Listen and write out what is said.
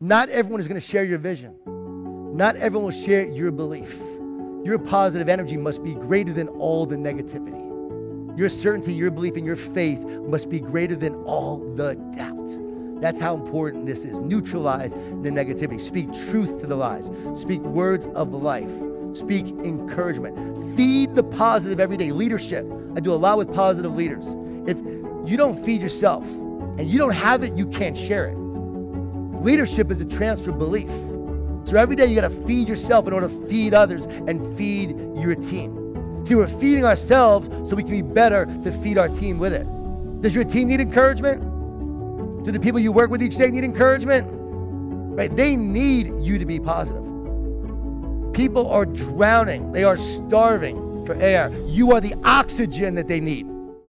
Not everyone is going to share your vision. Not everyone will share your belief. Your positive energy must be greater than all the negativity. Your certainty, your belief, and your faith must be greater than all the doubt. That's how important this is. Neutralize the negativity. Speak truth to the lies. Speak words of life. Speak encouragement. Feed the positive every day. Leadership. I do a lot with positive leaders. If you don't feed yourself and you don't have it, you can't share it. Leadership is a transfer of belief. So every day you got to feed yourself in order to feed others and feed your team. See, we're feeding ourselves so we can be better to feed our team with it. Does your team need encouragement? Do the people you work with each day need encouragement? Right? They need you to be positive. People are drowning. They are starving for air. You are the oxygen that they need.